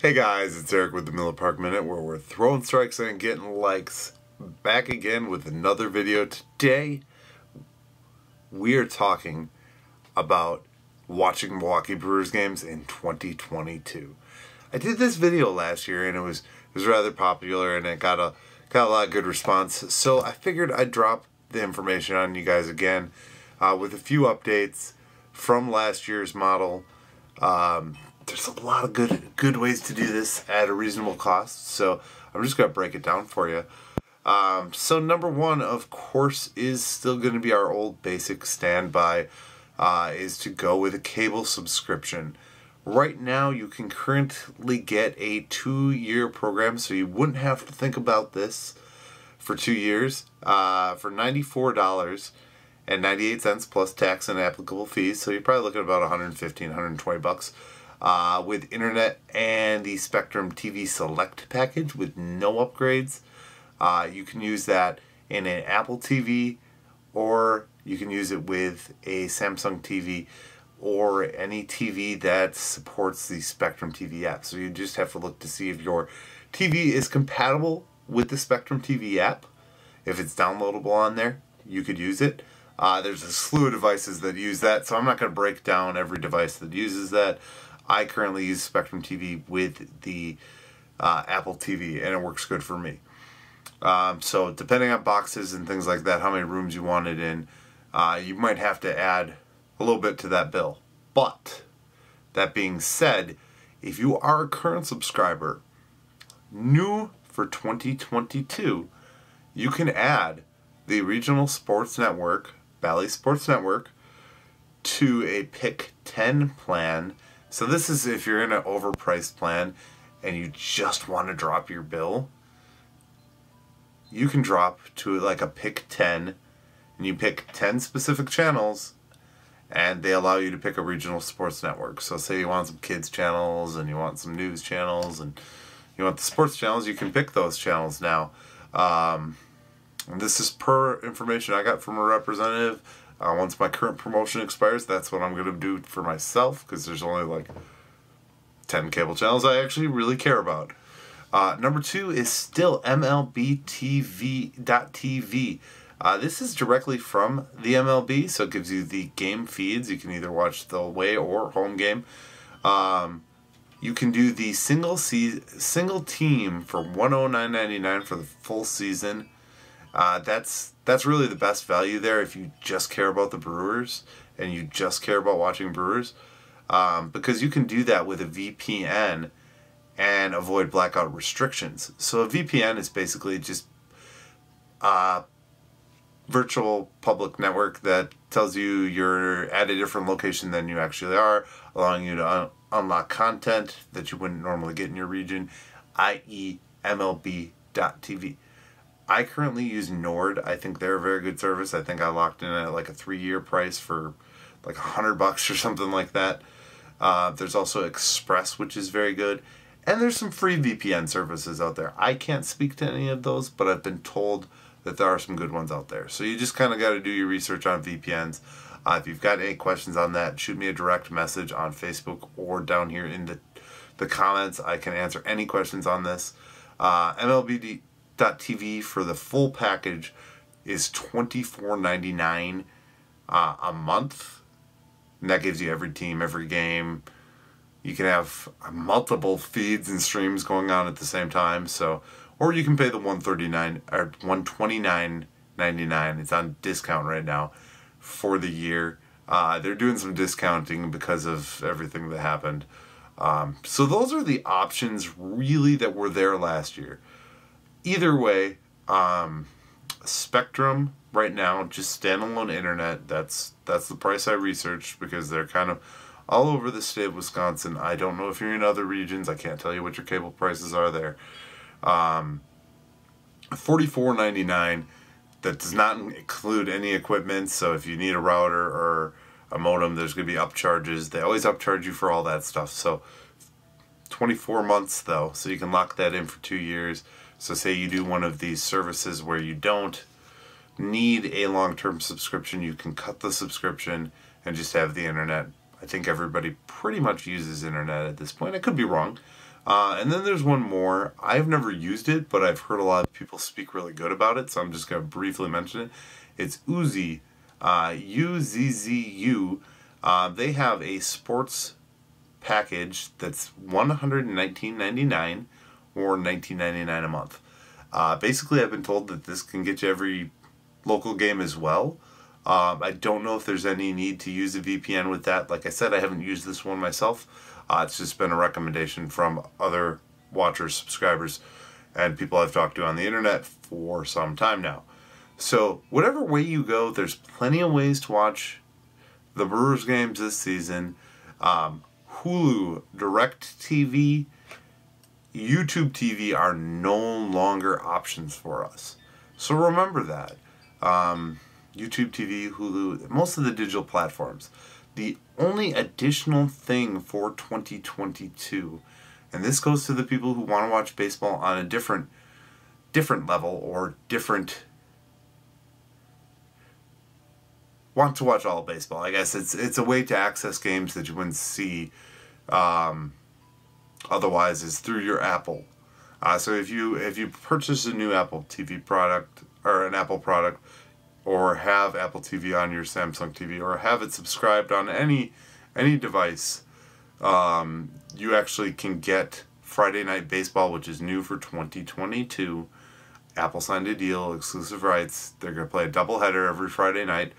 Hey guys, it's Eric with the Miller Park Minute, where we're throwing strikes and getting likes. Back again with another video. Today, we are talking about watching Milwaukee Brewers games in 2022. I did this video last year and it was rather popular and it got a lot of good response. So I figured I'd drop the information on you guys again with a few updates from last year's model. There's a lot of good ways to do this at a reasonable cost, so I'm just going to break it down for you. So number one, of course, is still going to be our old basic standby, is to go with a cable subscription. Right now, you can currently get a 2-year program, so you wouldn't have to think about this for 2 years, for $94.98 plus tax and applicable fees, so you're probably looking at about 115, 120 bucks. With internet and the Spectrum TV Select package with no upgrades. You can use that in an Apple TV, or you can use it with a Samsung TV or any TV that supports the Spectrum TV app. So you just have to look to see if your TV is compatible with the Spectrum TV app. If it's downloadable on there, you could use it. There's a slew of devices that use that, so I'm not going to break down every device that uses that. I currently use Spectrum TV with the Apple TV, and it works good for me. So depending on boxes and things like that, how many rooms you want it in, you might have to add a little bit to that bill. But that being said, if you are a current subscriber, new for 2022, you can add the Regional Sports Network, Bally Sports Network, to a Pick 10 plan. So this is if you're in an overpriced plan and you just want to drop your bill, you can drop to like a Pick 10, and you pick 10 specific channels, and they allow you to pick a regional sports network. So say you want some kids channels, and you want some news channels, and you want the sports channels, you can pick those channels now. And this is per information I got from a representative. Once my current promotion expires, that's what I'm going to do for myself, because there's only like 10 cable channels I actually really care about. Number two is still MLB TV. This is directly from the MLB, so it gives you the game feeds. You can either watch the away or home game. You can do the single team for $109.99 for the full season. That's really the best value there if you just care about the Brewers and you just care about watching Brewers, because you can do that with a VPN and avoid blackout restrictions. So a VPN is basically just a virtual public network that tells you you're at a different location than you actually are, allowing you to unlock content that you wouldn't normally get in your region, i.e. MLB.TV. I currently use Nord. I think they're a very good service. I think I locked in at like a 3-year price for like $100 or something like that. There's also Express, which is very good. And there's some free VPN services out there. I can't speak to any of those, but I've been told that there are some good ones out there. So you just kind of got to do your research on VPNs. If you've got any questions on that, shoot me a direct message on Facebook or down here in the comments. I can answer any questions on this. MLB.TV for the full package is $24.99 a month, and that gives you every team, every game. You can have multiple feeds and streams going on at the same time, so, or you can pay the $139 or $129.99. It's on discount right now for the year. They're doing some discounting because of everything that happened. So those are the options really that were there last year. Either way, Spectrum right now, just standalone internet, that's the price I researched, because they're kind of all over the state of Wisconsin. I don't know if you're in other regions. I can't tell you what your cable prices are there. $44.99, that does not include any equipment, so if you need a router or a modem, there's going to be upcharges. They always upcharge you for all that stuff. So 24 months though, so you can lock that in for 2 years. So say you do one of these services where you don't need a long-term subscription, you can cut the subscription and just have the internet. I think everybody pretty much uses internet at this point. I could be wrong. And then there's one more. I've never used it, but I've heard a lot of people speak really good about it, so I'm just going to briefly mention it. It's Uzi, U-Z-Z-U. They have a sports package that's $119.99 or $19.99 a month. Basically, I've been told that this can get you every local game as well. I don't know if there's any need to use a VPN with that. Like I said, I haven't used this one myself. It's just been a recommendation from other watchers, subscribers, and people I've talked to on the internet for some time now. So whatever way you go, there's plenty of ways to watch the Brewers games this season. Hulu, DirecTV, YouTube TV are no longer options for us. So remember that. YouTube TV, Hulu, most of the digital platforms. The only additional thing for 2022, and this goes to the people who want to watch baseball on a different level or different, want to watch all baseball. I guess it's a way to access games that you wouldn't see otherwise is through your Apple. So if you purchase a new Apple TV product or an Apple product, or have Apple TV on your Samsung TV, or have it subscribed on any device, you actually can get Friday Night Baseball, which is new for 2022. Apple signed a deal, exclusive rights. They're going to play a doubleheader every Friday night.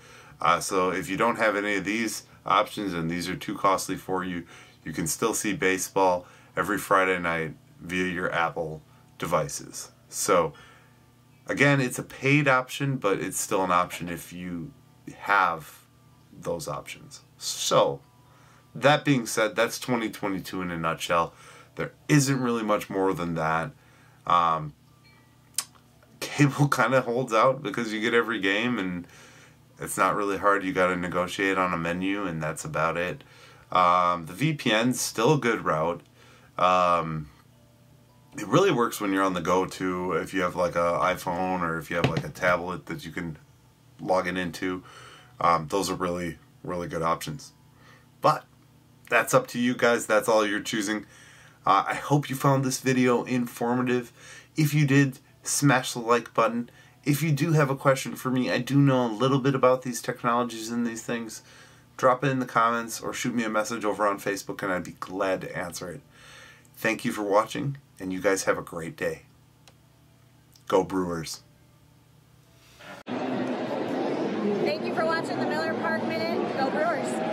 So if you don't have any of these options, and these are too costly for you, you can still see baseball every Friday night via your Apple devices. So again, it's a paid option, but it's still an option if you have those options. So, that being said, that's 2022 in a nutshell. There isn't really much more than that. Cable kind of holds out because you get every game, and it's not really hard. You got to negotiate on a menu, and that's about it. The VPN's still a good route. It really works when you're on the go too, if you have like an iPhone or if you have like a tablet that you can log in into. Those are really, really good options. But that's up to you guys. That's all you're choosing. I hope you found this video informative. If you did, smash the like button. If you do have a question for me, I do know a little bit about these technologies and these things. Drop it in the comments or shoot me a message over on Facebook and I'd be glad to answer it. Thank you for watching, and you guys have a great day. Go Brewers. Thank you for watching the Miller Park Minute. Go Brewers.